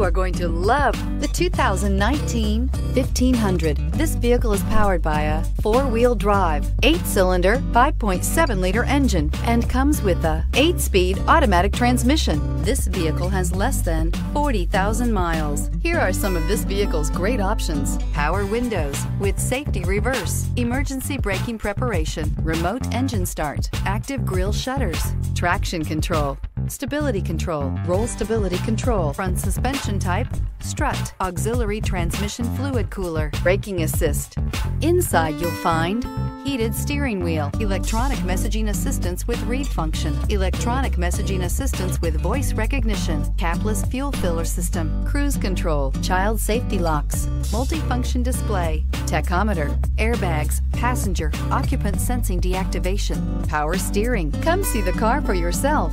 You are going to love the 2019 1500. This vehicle is powered by a four-wheel drive, 8-cylinder, 5.7-liter engine, and comes with a 8-speed automatic transmission. This vehicle has less than 40,000 miles. Here are some of this vehicle's great options: power windows with safety reverse, emergency braking preparation, remote engine start, active grille shutters, traction control, stability control, roll stability control, front suspension type, strut, auxiliary transmission fluid cooler, braking assist. Inside you'll find heated steering wheel, electronic messaging assistance with read function, electronic messaging assistance with voice recognition, capless fuel filler system, cruise control, child safety locks, multifunction display, tachometer, airbags, passenger occupant sensing deactivation, power steering. Come see the car for yourself.